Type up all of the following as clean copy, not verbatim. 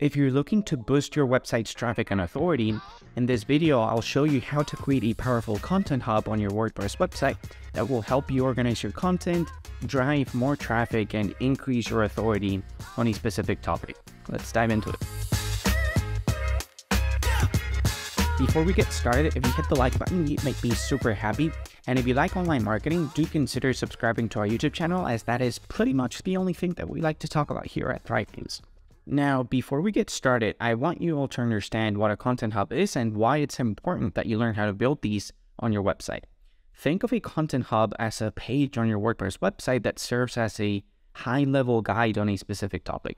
If you're looking to boost your website's traffic and authority, in this video I'll show you how to create a powerful content hub on your WordPress website that will help you organize your content, drive more traffic, and increase your authority on a specific topic. Let's dive into it. Before we get started, if you hit the like button, it might be super happy. And if you like online marketing, do consider subscribing to our YouTube channel, as that is pretty much the only thing that we like to talk about here at Thrive News. Now, before we get started, I want you all to understand what a content hub is and why it's important that you learn how to build these on your website. Think of a content hub as a page on your WordPress website that serves as a high-level guide on a specific topic.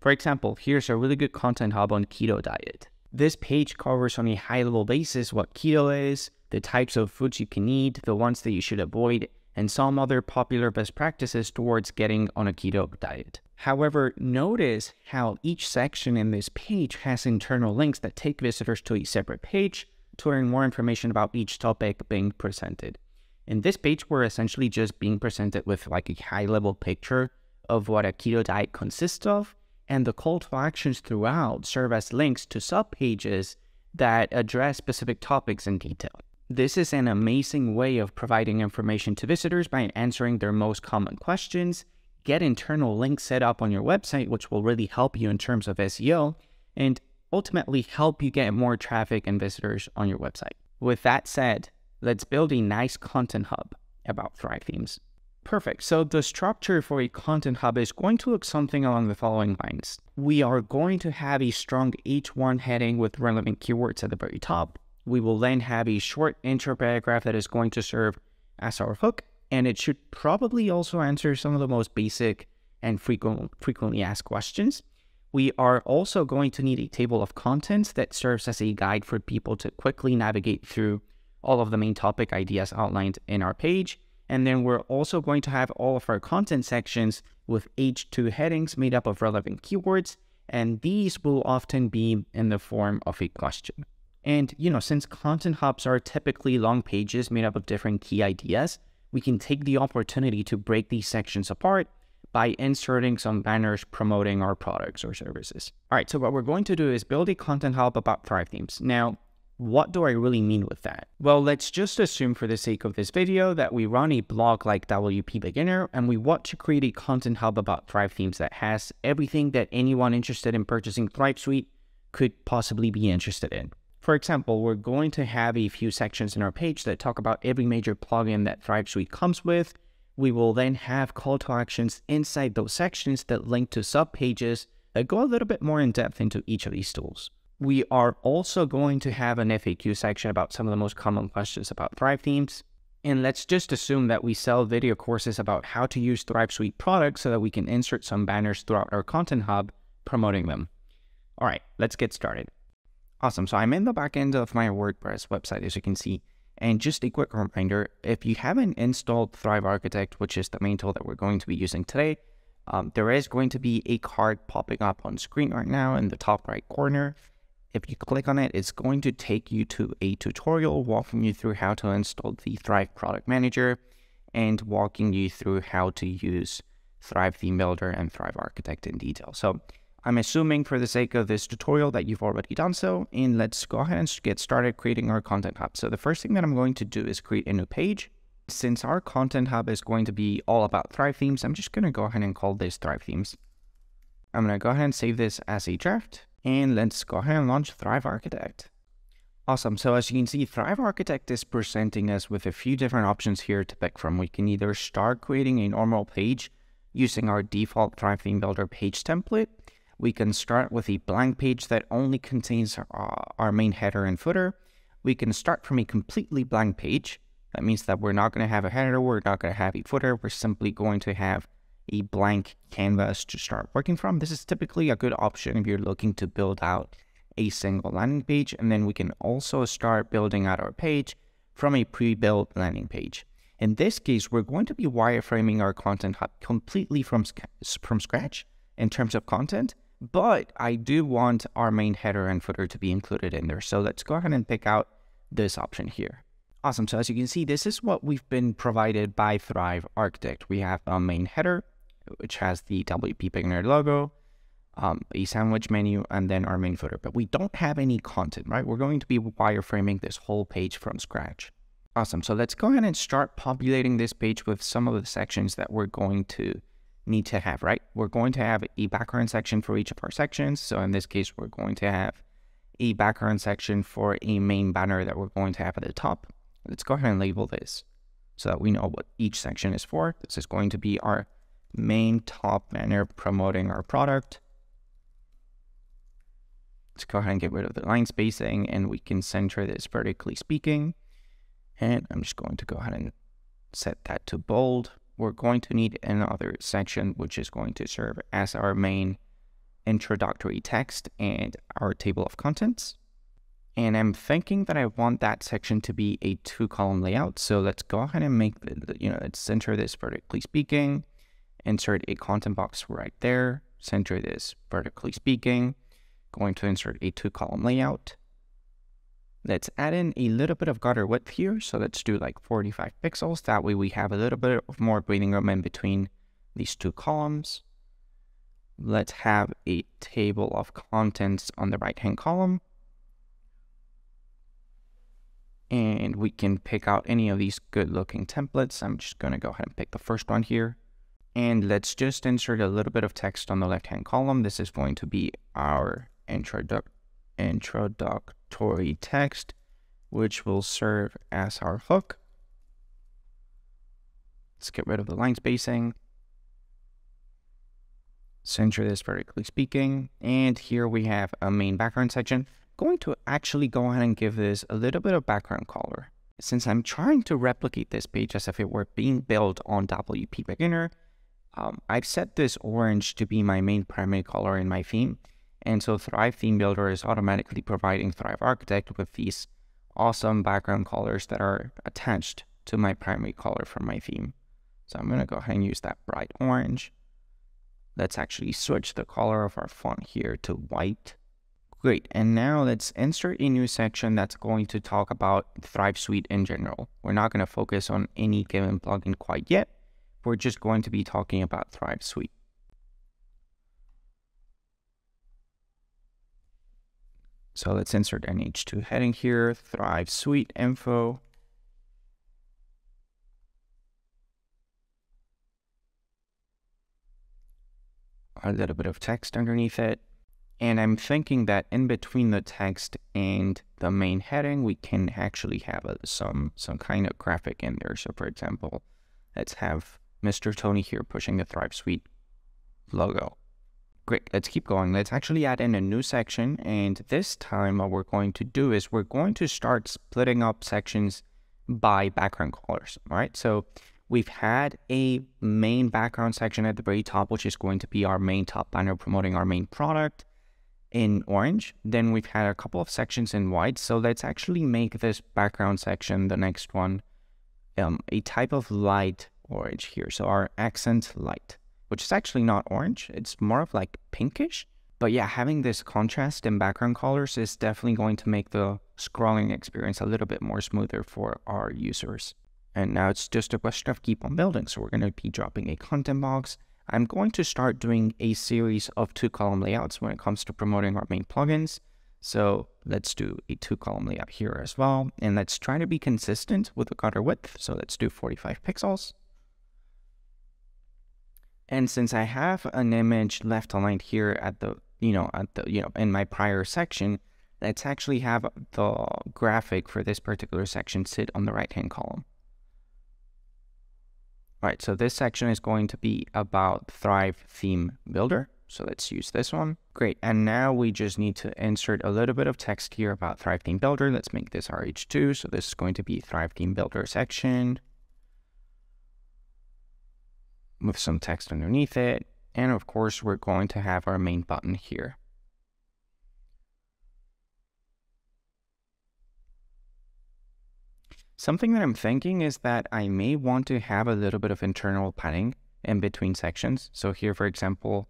For example, here's a really good content hub on keto diet. This page covers on a high-level basis what keto is, the types of foods you can eat, the ones that you should avoid, and some other popular best practices towards getting on a keto diet. However, notice how each section in this page has internal links that take visitors to a separate page to learn more information about each topic being presented. In this page, we're essentially just being presented with like a high-level picture of what a keto diet consists of, and the call to actions throughout serve as links to subpages that address specific topics in detail. This is an amazing way of providing information to visitors by answering their most common questions. Get internal links set up on your website, which will really help you in terms of SEO and ultimately help you get more traffic and visitors on your website. With that said, let's build a nice content hub about Thrive themes. Perfect. So the structure for a content hub is going to look something along the following lines. We are going to have a strong H1 heading with relevant keywords at the very top. We will then have a short intro paragraph that is going to serve as our hook, and it should probably also answer some of the most basic and frequently asked questions. We are also going to need a table of contents that serves as a guide for people to quickly navigate through all of the main topic ideas outlined in our page. And then we're also going to have all of our content sections with H2 headings made up of relevant keywords, and these will often be in the form of a question. And, you know, since content hubs are typically long pages made up of different key ideas, we can take the opportunity to break these sections apart by inserting some banners promoting our products or services. All right, so what we're going to do is build a content hub about Thrive themes. Now, what do I really mean with that? Well, let's just assume for the sake of this video that we run a blog like WP Beginner and we want to create a content hub about Thrive themes that has everything that anyone interested in purchasing Thrive Suite could possibly be interested in. For example, we're going to have a few sections in our page that talk about every major plugin that Thrive Suite comes with. We will then have call to actions inside those sections that link to subpages that go a little bit more in depth into each of these tools. We are also going to have an FAQ section about some of the most common questions about Thrive themes. And let's just assume that we sell video courses about how to use Thrive Suite products so that we can insert some banners throughout our content hub promoting them. All right, let's get started. Awesome, so I'm in the back end of my WordPress website, as you can see. And just a quick reminder, if you haven't installed Thrive Architect, which is the main tool that we're going to be using today, there is going to be a card popping up on screen right now in the top right corner. If you click on it, it's going to take you to a tutorial walking you through how to install the Thrive Product Manager and walking you through how to use Thrive Theme Builder and Thrive Architect in detail. So I'm assuming for the sake of this tutorial that you've already done so, and let's go ahead and get started creating our content hub. So the first thing that I'm going to do is create a new page. Since our content hub is going to be all about Thrive themes, I'm just going to go ahead and call this Thrive themes. I'm going to go ahead and save this as a draft, and let's go ahead and launch Thrive Architect. Awesome. So as you can see, Thrive Architect is presenting us with a few different options here to pick from. We can either start creating a normal page using our default Thrive Theme Builder page template. We can start with a blank page that only contains our main header and footer. We can start from a completely blank page. That means that we're not going to have a header, we're not going to have a footer, we're simply going to have a blank canvas to start working from. This is typically a good option if you're looking to build out a single landing page, and then we can also start building out our page from a pre-built landing page. In this case, we're going to be wireframing our content hub completely from scratch in terms of content, but I do want our main header and footer to be included in there. So let's go ahead and pick out this option here. Awesome, so as you can see, this is what we've been provided by Thrive Architect. We have a main header, which has the WP Beginner logo. a sandwich menu, and then our main footer. But we don't have any content, right? We're going to be wireframing this whole page from scratch. Awesome. So let's go ahead and start populating this page with some of the sections that we're going to need to have, right? We're going to have a background section for each of our sections. So in this case, we're going to have a background section for a main banner that we're going to have at the top. Let's go ahead and label this so that we know what each section is for. This is going to be our main top banner promoting our product. Let's go ahead and get rid of the line spacing, and we can center this vertically speaking. And I'm just going to go ahead and set that to bold. We're going to need another section, which is going to serve as our main introductory text and our table of contents. And I'm thinking that I want that section to be a 2-column layout. So let's go ahead and make the, let's center this vertically speaking, insert a content box right there, center this vertically speaking, going to insert a 2-column layout. Let's add in a little bit of gutter width here. So let's do like 45 pixels. That way we have a little bit of more breathing room in between these 2 columns. Let's have a table of contents on the right-hand column. And we can pick out any of these good-looking templates. I'm just going to go ahead and pick the first one here. And let's just insert a little bit of text on the left-hand column. This is going to be our introductory text, which will serve as our hook. Let's get rid of the line spacing. Center this vertically speaking. And here we have a main background section. Going to actually go ahead and give this a little bit of background color. Since I'm trying to replicate this page as if it were being built on WP Beginner, I've set this orange to be my main primary color in my theme. And so Thrive Theme Builder is automatically providing Thrive Architect with these awesome background colors that are attached to my primary color from my theme. So I'm going to go ahead and use that bright orange. Let's actually switch the color of our font here to white. Great, and now let's insert a new section that's going to talk about Thrive Suite in general. We're not going to focus on any given plugin quite yet. We're just going to be talking about Thrive Suite. So let's insert an H2 heading here, Thrive Suite info. A little bit of text underneath it. And I'm thinking that in between the text and the main heading, we can actually have some kind of graphic in there. So for example, let's have Mr. Tony here pushing the Thrive Suite logo. Great, let's keep going. Let's actually add in a new section. And this time what we're going to do is we're going to start splitting up sections by background colors, all right? So we've had a main background section at the very top, which is going to be our main top banner promoting our main product in orange. Then we've had a couple of sections in white. So let's actually make this background section, the next one, a type of light orange here. So our accent light, which is actually not orange. It's more of like pinkish. But yeah, having this contrast in background colors is definitely going to make the scrolling experience a little bit more smoother for our users. And now it's just a question of keep on building. So we're going to be dropping a content box. I'm going to start doing a series of 2-column layouts when it comes to promoting our main plugins. So let's do a 2-column layout here as well. And let's try to be consistent with the gutter width. So let's do 45 pixels. And since I have an image left aligned here at the, in my prior section, let's actually have the graphic for this particular section sit on the right-hand column. All right, so this section is going to be about Thrive Theme Builder. So let's use this one. Great, and now we just need to insert a little bit of text here about Thrive Theme Builder. Let's make this our H2. So this is going to be Thrive Theme Builder section with some text underneath it. And of course, we're going to have our main button here. Something that I'm thinking is that I may want to have a little bit of internal padding in between sections. So here, for example,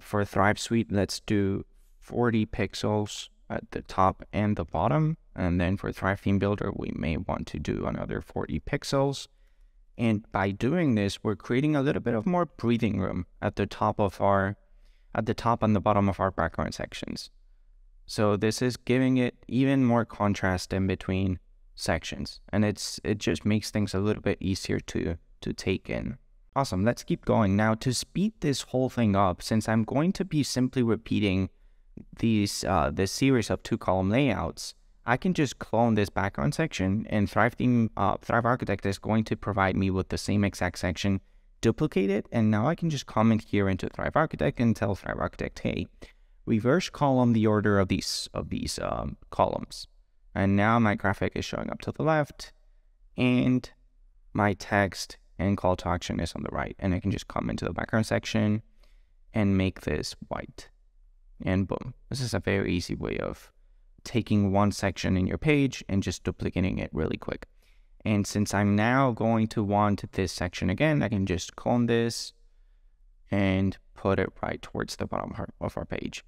for Thrive Suite, let's do 40 pixels at the top and the bottom. And then for Thrive Theme Builder, we may want to do another 40 pixels. And by doing this, we're creating a little bit of more breathing room at the top of our at the top and the bottom of our background sections. So this is giving it even more contrast in between sections, and it just makes things a little bit easier to take in. Awesome, let's keep going. Now, to speed this whole thing up, since I'm going to be simply repeating these this series of two-column layouts, I can just clone this background section, and Thrive Architect is going to provide me with the same exact section, duplicate it, and now I can just comment here into Thrive Architect and tell Thrive Architect, hey, reverse column the order of these columns. And now my graphic is showing up to the left, and my text and call to action is on the right. And I can just come into the background section and make this white. And boom, this is a very easy way of taking one section in your page and just duplicating it really quick. And since I'm now going to want this section again, I can just clone this and put it right towards the bottom of our page.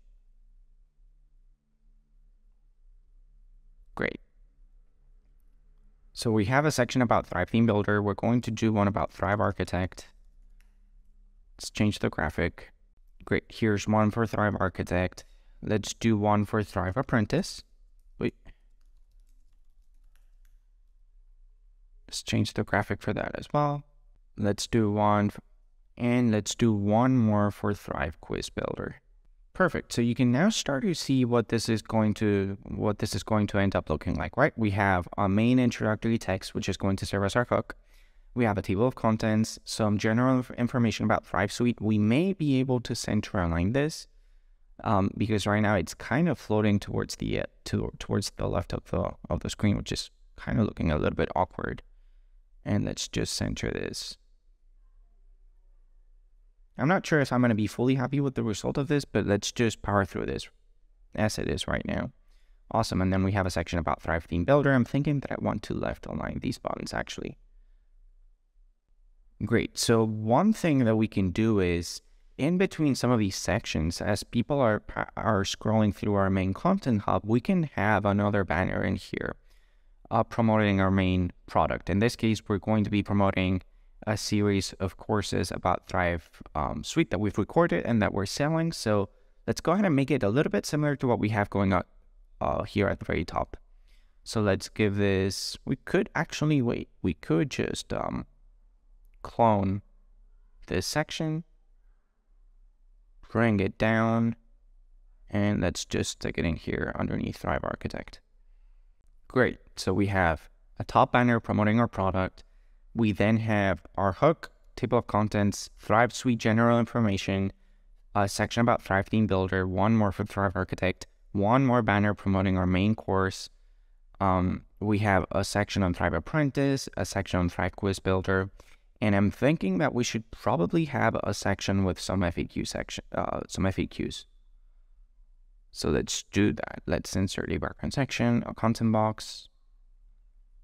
Great. So we have a section about Thrive Theme Builder. We're going to do one about Thrive Architect. Let's change the graphic. Great, here's one for Thrive Architect. Let's do one for Thrive Apprentice. Wait. Let's change the graphic for that as well. Let's do one, and let's do one more for Thrive Quiz Builder. Perfect. So you can now start to see what this is going to end up looking like, right? We have our main introductory text, which is going to serve as our hook. We have a table of contents, some general information about Thrive Suite. We may be able to center align this because right now it's kind of floating towards the left of the screen, which is kind of looking a little bit awkward. And let's just center this. I'm not sure if I'm going to be fully happy with the result of this, but let's just power through this as it is right now. Awesome. And then we have a section about Thrive Theme Builder. I'm thinking that I want to left align these buttons actually. Great. So one thing that we can do is in between some of these sections, as people are scrolling through our main content hub, we can have another banner in here promoting our main product. In this case, we're going to be promoting a series of courses about Thrive Suite that we've recorded and that we're selling. So let's go ahead and make it a little bit similar to what we have going on here at the very top. So let's give this, we could actually, wait, we could just clone this section, bring it down, and let's just stick it in here underneath Thrive Architect. Great, so we have a top banner promoting our product. We then have our hook, table of contents, Thrive Suite general information, a section about Thrive Theme Builder, one more for Thrive Architect, one more banner promoting our main course. We have a section on Thrive Apprentice, a section on Thrive Quiz Builder, and I'm thinking that we should probably have a section with some FAQs. So let's do that. Let's insert a background section, a content box.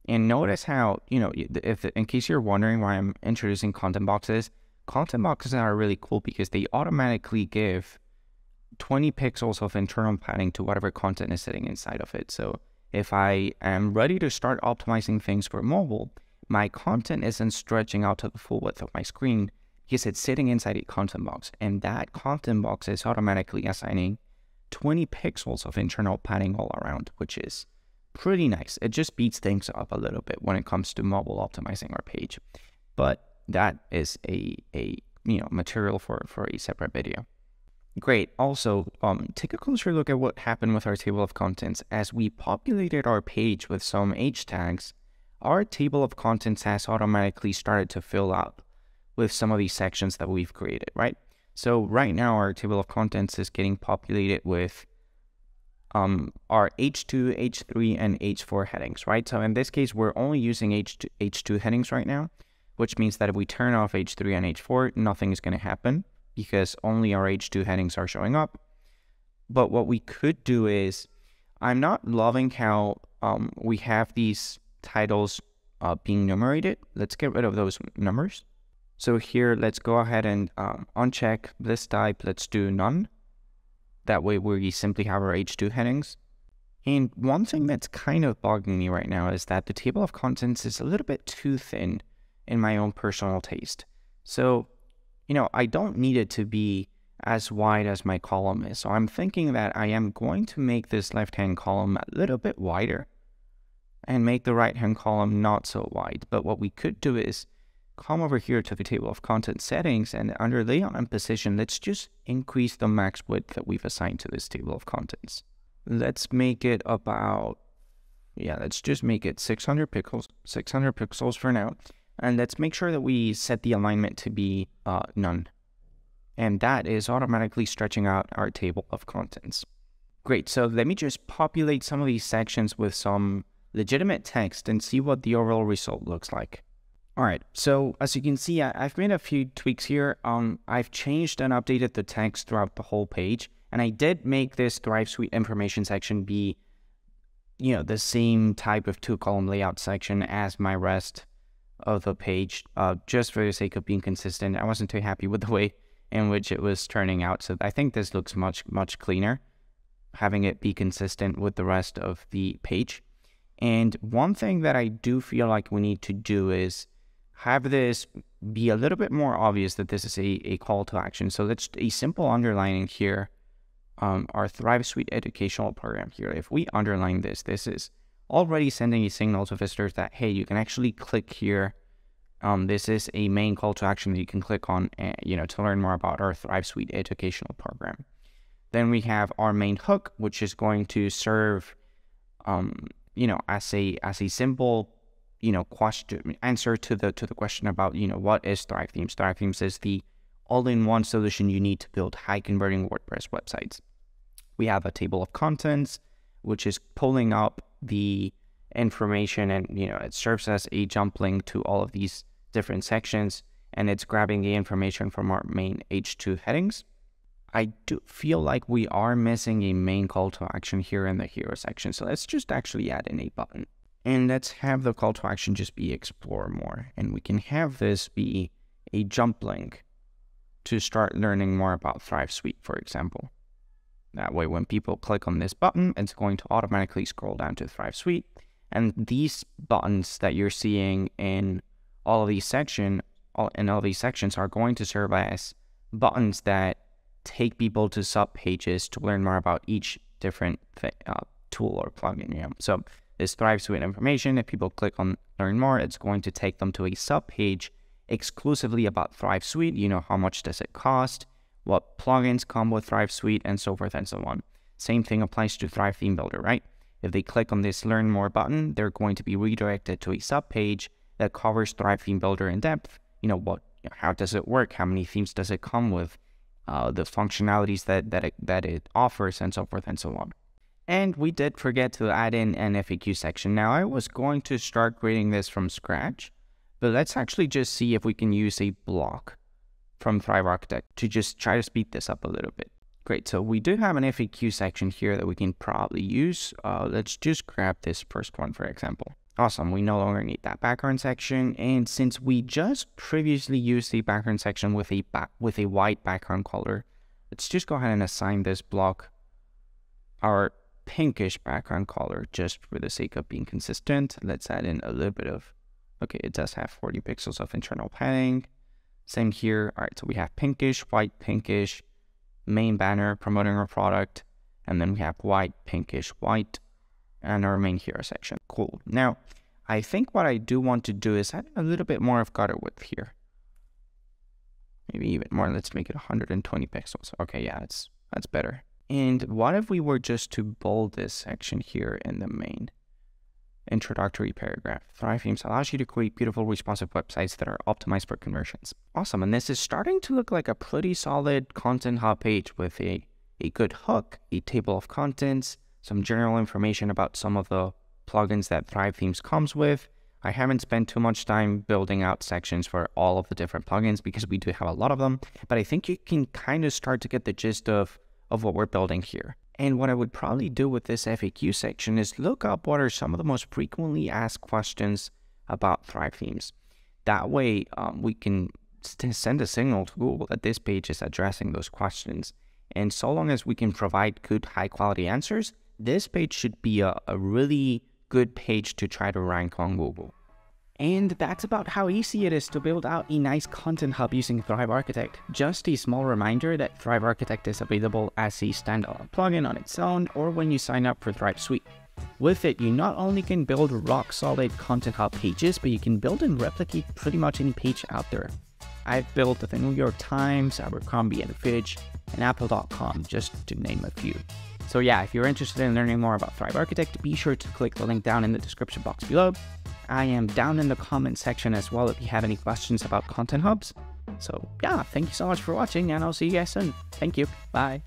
And notice how, you know, in case you're wondering why I'm introducing content boxes are really cool because they automatically give 20 pixels of internal padding to whatever content is sitting inside of it. So if I am ready to start optimizing things for mobile, my content isn't stretching out to the full width of my screen because it's sitting inside a content box. And that content box is automatically assigning 20 pixels of internal padding all around, which is pretty nice. It just beats things up a little bit when it comes to mobile optimizing our page, but that is a material for a separate video. Great. Also, take a closer look at what happened with our table of contents. As we populated our page with some H tags, our table of contents has automatically started to fill up with some of these sections that we've created, right? So right now our table of contents is getting populated with our H2, H3, and H4 headings, right? So in this case, we're only using H2 headings right now, which means that if we turn off H3 and H4, nothing is going to happen because only our H2 headings are showing up. But what we could do is, I'm not loving how we have these titles being numerated. Let's get rid of those numbers. So here, let's go ahead and uncheck this type. Let's do none. That way we simply have our H2 headings. And one thing that's kind of bugging me right now is that the table of contents is a little bit too thin in my own personal taste. So, you know, I don't need it to be as wide as my column is. So I'm thinking that I am going to make this left-hand column a little bit wider and make the right-hand column not so wide. But what we could do is come over here to the table of content settings, and under layout and position, let's just increase the max width that we've assigned to this table of contents. Let's make it about, let's just make it 600 pixels for now. And let's make sure that we set the alignment to be none. And that is automatically stretching out our table of contents. Great, so let me just populate some of these sections with some legitimate text and see what the overall result looks like. All right, so as you can see, I've made a few tweaks here. I've changed and updated the text throughout the whole page. And I did make this Thrive Suite information section be, the same type of two-column layout section as my rest of the page, just for the sake of being consistent. I wasn't too happy with the way in which it was turning out. So I think this looks much, much cleaner, having it be consistent with the rest of the page. And one thing that I do feel like we need to do is have this be a little bit more obvious that this is a call to action. So let's do a simple underlining here, our Thrive Suite educational program here. If we underline this, this is already sending a signal to visitors that, hey, you can actually click here. This is a main call to action that you can click on, to learn more about our Thrive Suite educational program. Then we have our main hook, which is going to serve, as a simple, question answer to the question about, what is Thrive Themes? Thrive Themes is the all-in-one solution you need to build high-converting WordPress websites. We have a table of contents, which is pulling up the information, and it serves as a jump link to all of these different sections, and it's grabbing the information from our main H2 headings. I do feel like we are missing a main call to action here in the hero section, so let's just actually add in a button, and let's have the call to action just be explore more, and we can have this be a jump link to start learning more about Thrive Suite, for example. That way, when people click on this button, it's going to automatically scroll down to Thrive Suite. And these buttons that you're seeing in all of these sections are going to serve as buttons that take people to sub pages to learn more about each different tool or plugin. So this Thrive Suite information, if people click on learn more, it's going to take them to a sub page exclusively about Thrive Suite. How much does it cost? What plugins come with Thrive Suite, and so forth and so on. Same thing applies to Thrive Theme Builder, right? If they click on this Learn More button, they're going to be redirected to a subpage that covers Thrive Theme Builder in depth. How does it work? How many themes does it come with? The functionalities that it offers, and so forth and so on. And we did forget to add in an FAQ section. Now, I was going to start creating this from scratch, but let's actually just see if we can use a block from Thrive Architect to just try to speed this up a little bit. Great, so we do have an FAQ section here that we can probably use. Let's just grab this first one, for example. Awesome, we no longer need that background section. And since we just previously used the background section with a white background color, let's just go ahead and assign this block our pinkish background color just for the sake of being consistent. Let's add in a little bit of, okay, it does have 40 pixels of internal padding. Same here. All right, so we have pinkish, white, pinkish, main banner, promoting our product, and then we have white, pinkish, white, and our main hero section. Cool. Now, I think what I do want to do is add a little bit more of gutter width here. Maybe even more. Let's make it 120 pixels. Okay, yeah, that's better. And what if we were just to bold this section here in the main introductory paragraph? Thrive Themes allows you to create beautiful, responsive websites that are optimized for conversions. Awesome, and this is starting to look like a pretty solid content hub page with a good hook, a table of contents, some general information about some of the plugins that Thrive Themes comes with. I haven't spent too much time building out sections for all of the different plugins because we do have a lot of them, but I think you can kind of start to get the gist of what we're building here. And what I would probably do with this FAQ section is look up what are some of the most frequently asked questions about Thrive Themes. That way, we can send a signal to Google that this page is addressing those questions. And so long as we can provide good, high-quality answers, this page should be a really good page to try to rank on Google. And that's about how easy it is to build out a nice content hub using Thrive Architect. Just a small reminder that Thrive Architect is available as a standalone plugin on its own or when you sign up for Thrive Suite. With it, you not only can build rock-solid content hub pages, but you can build and replicate pretty much any page out there. I've built the New York Times, Abercrombie & Fitch, and Apple.com, just to name a few. So yeah, if you're interested in learning more about Thrive Architect, be sure to click the link down in the description box below. I am down in the comment section as well if you have any questions about content hubs. So yeah, thank you so much for watching, and I'll see you guys soon. Thank you. Bye.